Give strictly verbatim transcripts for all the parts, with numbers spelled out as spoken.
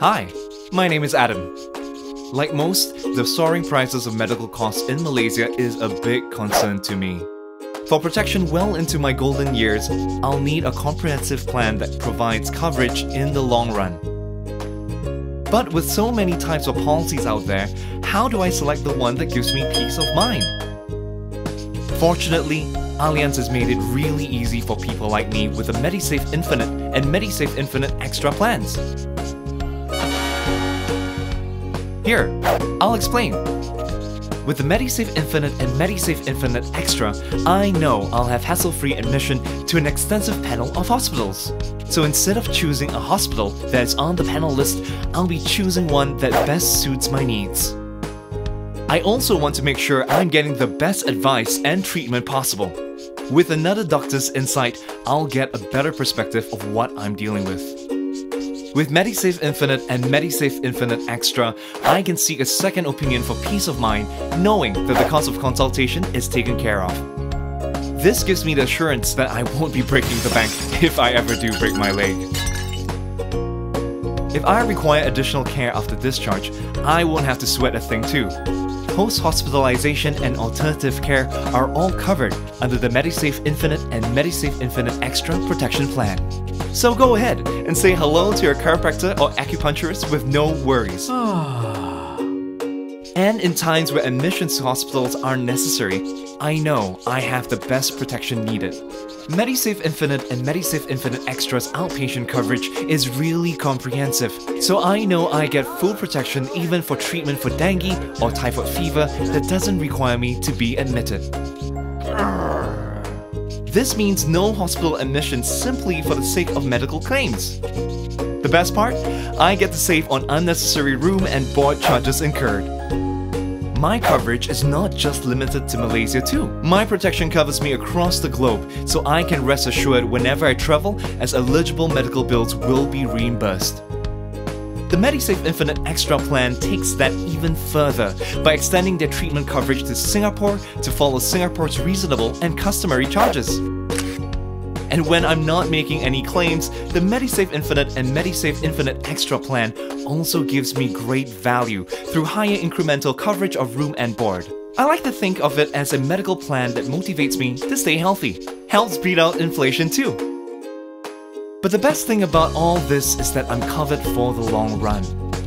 Hi, my name is Adam. Like most, the soaring prices of medical costs in Malaysia is a big concern to me. For protection well into my golden years, I'll need a comprehensive plan that provides coverage in the long run. But with so many types of policies out there, how do I select the one that gives me peace of mind? Fortunately, Allianz has made it really easy for people like me with the MediSafe Infinite and MediSafe Infinite Extra plans. Here, I'll explain. With the MediSafe Infinite and MediSafe Infinite Extra, I know I'll have hassle-free admission to an extensive panel of hospitals. So instead of choosing a hospital that's on the panel list, I'll be choosing one that best suits my needs. I also want to make sure I'm getting the best advice and treatment possible. With another doctor's insight, I'll get a better perspective of what I'm dealing with. With MediSafe Infinite and MediSafe Infinite Extra, I can seek a second opinion for peace of mind, knowing that the cost of consultation is taken care of. This gives me the assurance that I won't be breaking the bank if I ever do break my leg. If I require additional care after discharge, I won't have to sweat a thing too. Post-hospitalization and alternative care are all covered under the MediSafe Infinite and MediSafe Infinite Extra Protection Plan. So go ahead and say hello to your chiropractor or acupuncturist with no worries. And in times where admissions to hospitals are necessary, I know I have the best protection needed. MediSafe Infinite and MediSafe Infinite Extra's outpatient coverage is really comprehensive, so I know I get full protection even for treatment for dengue or typhoid fever that doesn't require me to be admitted. This means no hospital admission simply for the sake of medical claims. The best part? I get to save on unnecessary room and board charges incurred. My coverage is not just limited to Malaysia too. My protection covers me across the globe, so I can rest assured whenever I travel, as eligible medical bills will be reimbursed. The MediSafe Infinite Extra plan takes that even further by extending their treatment coverage to Singapore to follow Singapore's reasonable and customary charges. And when I'm not making any claims, the MediSafe Infinite and MediSafe Infinite Extra plan also gives me great value through higher incremental coverage of room and board. I like to think of it as a medical plan that motivates me to stay healthy. Helps beat out inflation too. But the best thing about all this is that I'm covered for the long run.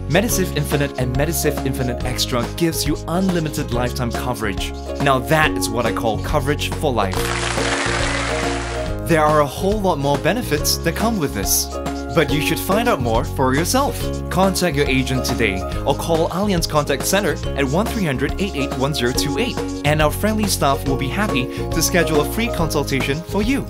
MediSafe Infinite and MediSafe Infinite Extra gives you unlimited lifetime coverage. Now that is what I call coverage for life. There are a whole lot more benefits that come with this, but you should find out more for yourself. Contact your agent today or call Allianz Contact Center at one three hundred, eight eight eight, one zero two eight and our friendly staff will be happy to schedule a free consultation for you.